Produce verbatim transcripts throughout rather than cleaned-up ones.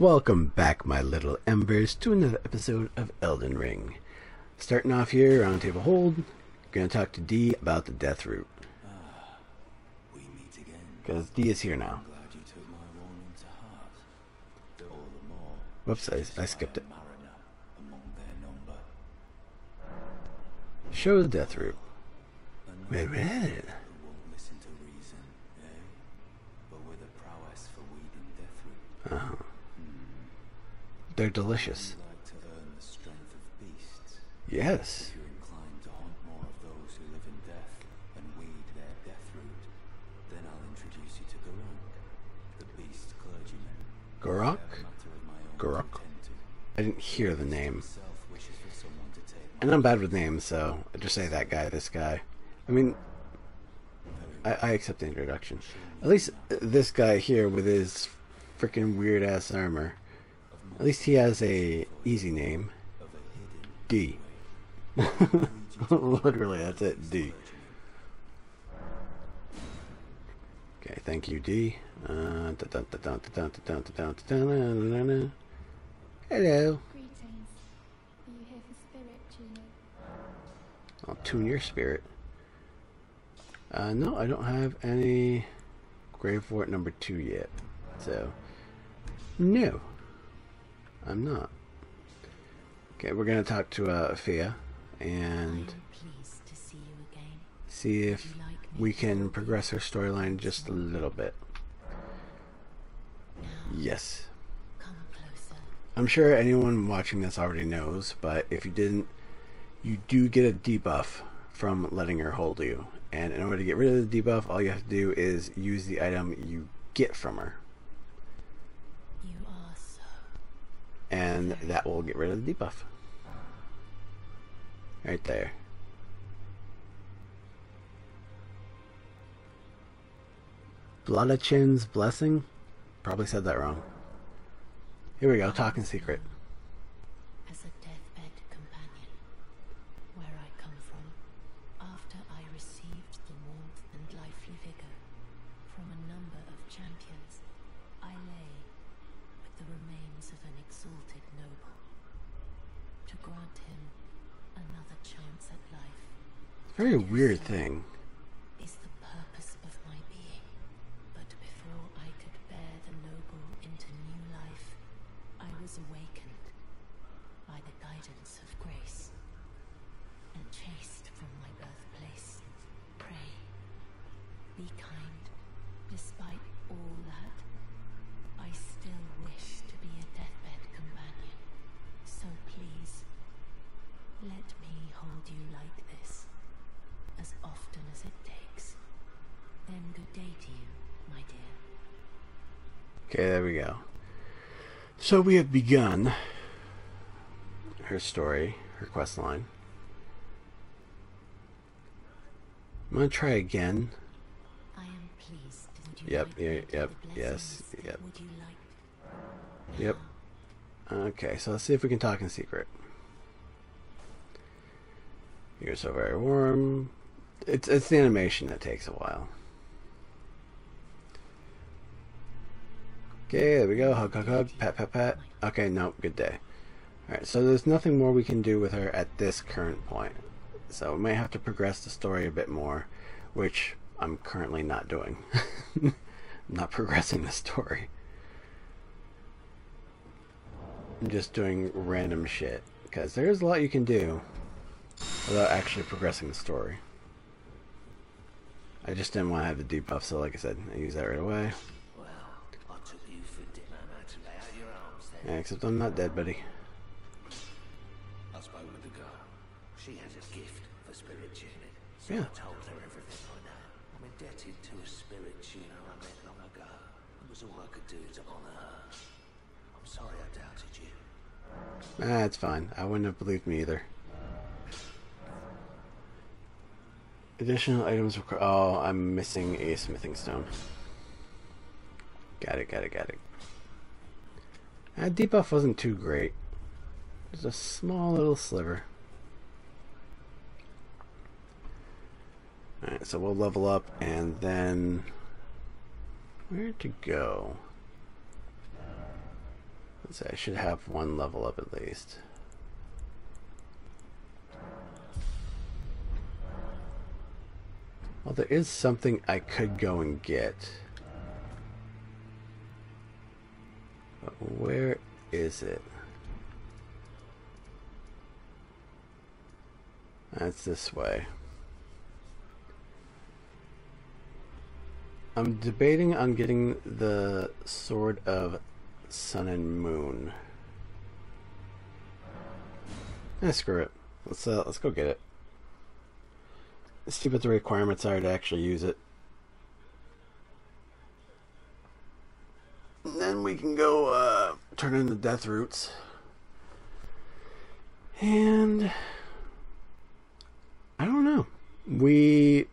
Welcome back, my little embers, to another episode of Elden Ring. Starting off here, Round Table Hold, gonna talk to D about the Death Root. Ah, we meet again. Because D is here now. I'm glad you took my warning to heart. All the more. Whoops, I, I skipped it. Among their number. Show the Death Root. Wait, wait. Uh-huh. They're delicious. Like to earn the strength of beasts. Yes. If you're inclined to haunt more of those who live in death and weed their death root, then I'll introduce you to Garok, the beast clergyman. Garok? Garok. I didn't hear the name. And I'm bad with names, so I just say that guy, this guy. I mean, I, I accept the introduction. At least this guy here with his freaking weird ass armor. At least he has a easy name. D. Literally, that's it. D. Okay, thank you, D. Uh, hello. I'll tune your spirit. Uh, no, I don't have any Gravefort number two yet. So, no, I'm not. Okay, we're gonna talk to uh, Fia and to see, you again. see if you like we can progress her storyline just a little bit. Now, yes. Come closer. I'm sure anyone watching this already knows, but if you didn't, you do get a debuff from letting her hold you. And in order to get rid of the debuff, all you have to do is use the item you get from her. And that will get rid of the debuff. Right there. Bloodachin's blessing? Probably said that wrong. Here we go, talking secret. As a deathbed companion, where I come from, after I received the warmth and lively vigor from a number of champions, I lay with the remains of an exalted noble, to grant him another chance at life. Very weird thing. Is the purpose of my being, but before I could bear the noble into new life, I was awakened by the guidance of grace, and chased from my birthplace. Pray, be kind, despite all that. I still wish to be a deathbed companion, so please, let me hold you like this, as often as it takes. Then good day to you, my dear. Okay, there we go. So we have begun her story, her quest line. I'm gonna try again. Yep, yep, yep, yes, yep. Yep. Okay, so let's see if we can talk in secret. You're so very warm. It's, it's the animation that takes a while. Okay, there we go. Hug, hug, hug. Pat, pat, pat. Okay, no, good day. Alright, so there's nothing more we can do with her at this current point. So we might have to progress the story a bit more, which I'm currently not doing. I'm not progressing the story. I'm just doing random shit, because there's a lot you can do without actually progressing the story. I just didn't want to have the debuff, so like I said, I use that right away. Well, I took you for dinner, man, to lay out your arms then. Yeah, except I'm not dead, buddy. I spoke with the girl. She has a gift for spirit tuning, so yeah. I told her everything. Indebted to a spirit tuner I met long ago. It was all I could do to honor her. I'm sorry I doubted you. Ah, it's fine. I wouldn't have believed me either. Additional items require. Oh, I'm missing a smithing stone. Got it, got it, got it. That debuff wasn't too great. Just a small little sliver. Alright, so we'll level up, and then where to go? So I should have one level up at least. Well, there is something I could go and get. But where is it? That's this way. I'm debating on getting the Sword of Sun and Moon. Eh, screw it. Let's uh, let's go get it. Let's see what the requirements are to actually use it. And then we can go uh, turn in the Death Roots. And I don't know. We.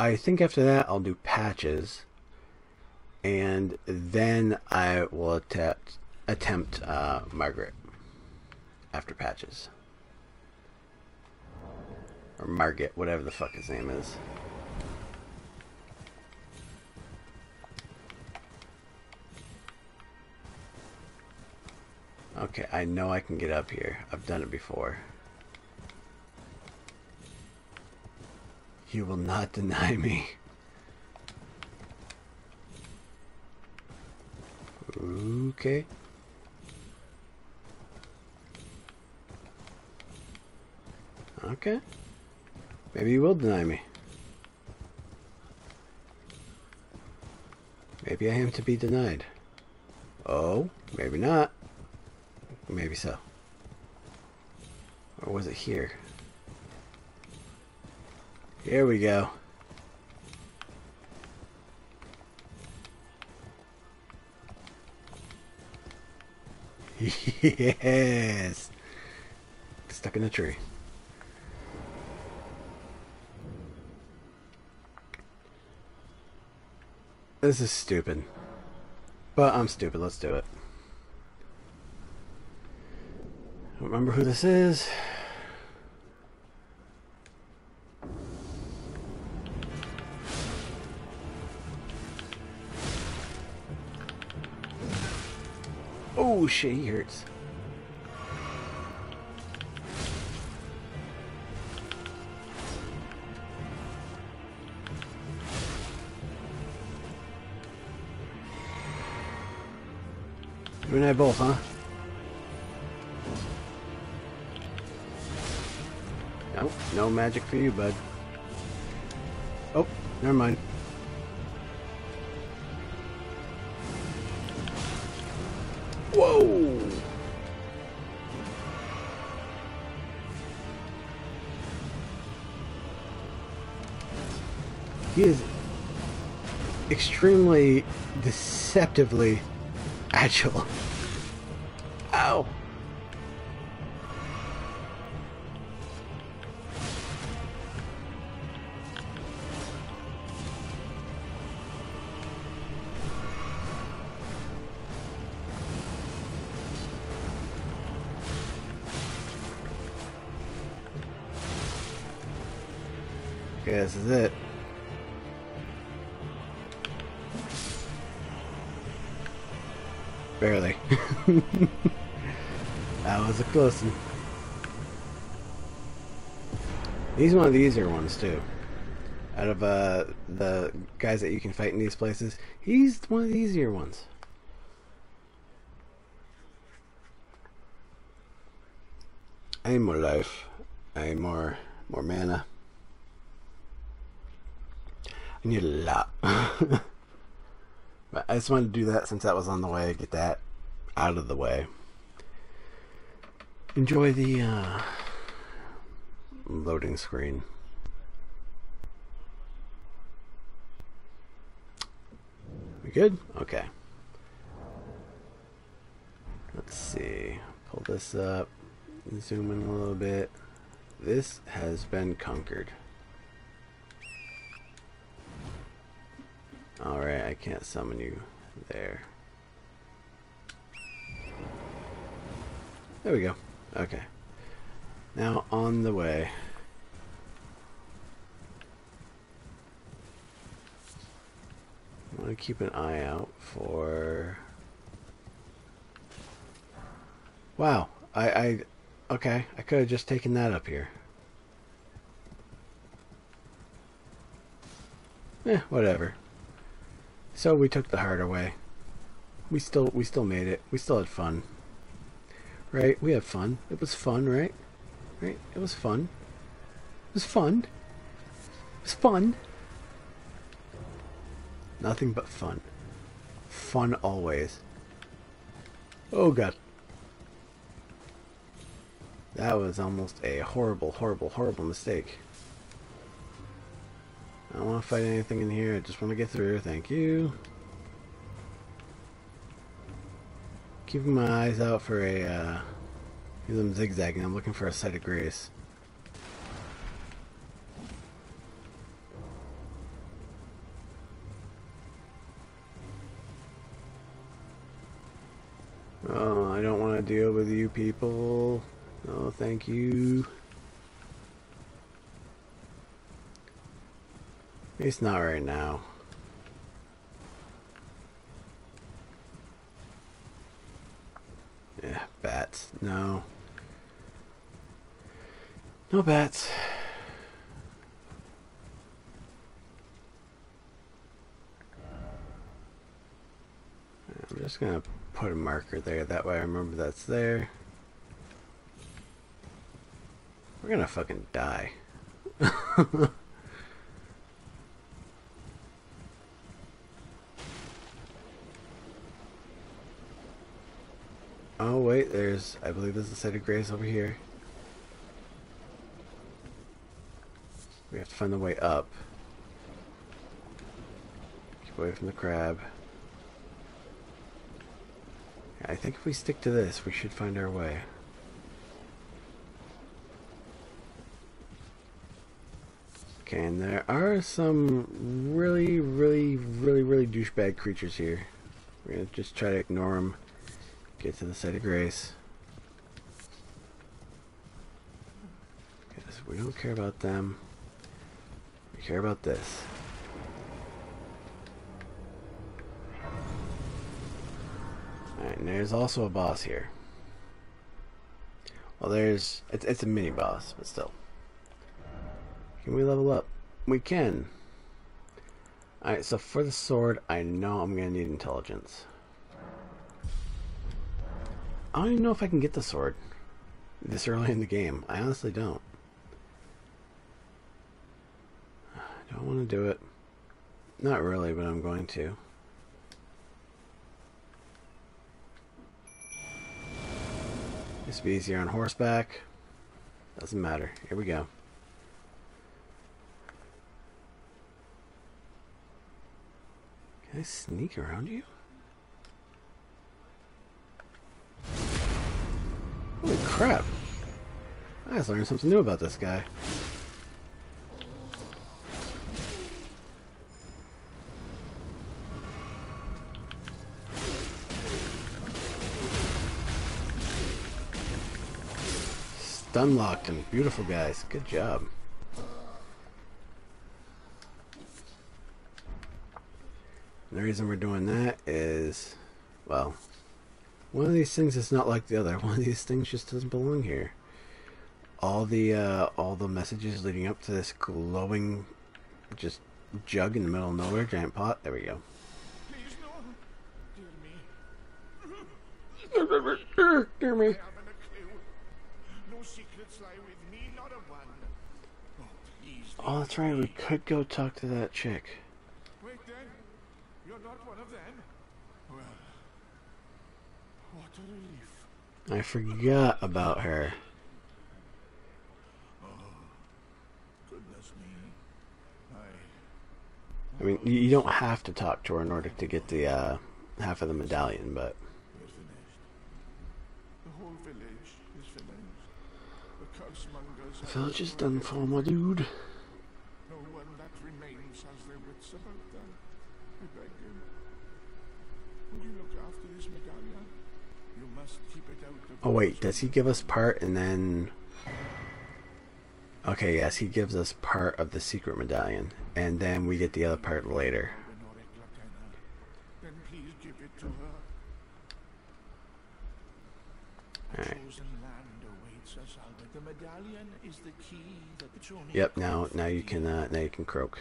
I think after that I'll do patches, and then I will attempt attempt uh, Margaret after patches, or Margaret, whatever the fuck his name is. Okay, I know I can get up here. I've done it before. You will not deny me. Okay. Okay. Maybe you will deny me. Maybe I am to be denied. Oh, maybe not. Maybe so. Or was it here? Here we go. Yes! Stuck in a tree. This is stupid. But I'm stupid. Let's do it. I don't remember who this is. Oh shit, he hurts. You and I both, huh? Nope, no magic for you, bud. Oh, never mind. Whoa! He is extremely deceptively agile. Ow! Okay, this is it. Barely. That was a close one. He's one of the easier ones too. Out of uh, the guys that you can fight in these places, he's one of the easier ones. I need more life. I need more more mana. I need a lot. But I just wanted to do that since that was on the way. Get that out of the way. Enjoy the uh, loading screen. We good? Okay. Let's see. Pull this up. Zoom in a little bit. This has been conquered. Alright, I can't summon you there. There we go. Okay. Now on the way. I'm gonna keep an eye out for... Wow, I, I okay, I could have just taken that up here. Eh, whatever. So we took the harder way. We still we still made it. We still had fun. Right? We had fun. It was fun, right? Right? It was fun. It was fun. It was fun. Nothing but fun. Fun always. Oh god. That was almost a horrible, horrible, horrible mistake. I don't want to fight anything in here. I just want to get through. Thank you. Keeping my eyes out for a... Uh, because I'm zigzagging. I'm looking for a sight of grace. Oh, I don't want to deal with you people. No, thank you. It's not right now. Yeah, bats. No. No bats. I'm just gonna put a marker there. That way I remember that's there. We're gonna fucking die. Oh wait, there's, I believe there's a site of grace over here. We have to find the way up. Keep away from the crab. Yeah, I think if we stick to this, we should find our way. Okay, and there are some really, really, really, really douchebag creatures here. We're gonna just try to ignore them. Get to the side of grace. Because we don't care about them. We care about this. Alright, and there's also a boss here. Well, there's... It's, it's a mini-boss, but still. Can we level up? We can! Alright, so for the sword, I know I'm going to need intelligence. I don't even know if I can get the sword this early in the game. I honestly don't. I don't want to do it. Not really, but I'm going to. This would be easier on horseback. Doesn't matter. Here we go. Can I sneak around you? Holy crap! I just learned something new about this guy. Stunlocked him. Beautiful, guys. Good job. And the reason we're doing that is, well, one of these things is not like the other. One of these things just doesn't belong here. All the uh, all the messages leading up to this glowing, just jug in the middle of nowhere, giant pot. There we go. Please, no. Dear me. Dear me. I haven't a clue. No secrets lie with me, not a one. Oh, please, oh, that's right. We could go talk to that chick. Wait, then. You're not one of them. Well. What a relief. I forgot about her. Oh, goodness me. I, I mean, you don't have to talk to her in order to get the uh, half of the medallion, but... We're finished. The whole village is finished. The cursemongers... The village is done for, my dude. No one that remains has their wits about them. I beg you. Will you look after this medallion? You must keep it out of... Oh wait, does he give us part and then... Okay, yes, he gives us part of the secret medallion. And then we get the other part later. right. Yep. Now, now you can, uh, now you can croak.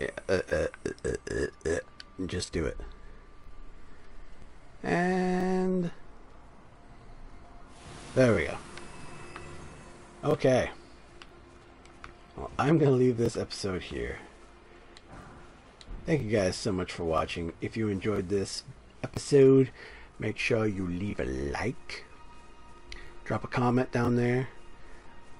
Yeah. Uh, uh, uh, uh, uh, uh. Just do it. And there we go. Okay. Well, I'm gonna leave this episode here. Thank you guys so much for watching. If you enjoyed this episode, make sure you leave a like, drop a comment down there,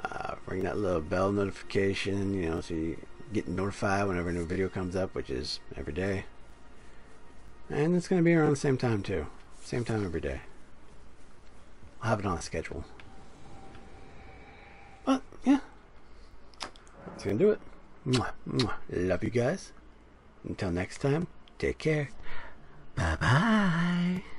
uh, ring that little bell notification, you know, so you get notified whenever a new video comes up, which is every day. And it's going to be around the same time too, same time every day. I'll have it on a schedule. But yeah, that's going to do it. Mwah, mwah. Love you guys. Until next time, take care. Bye-bye.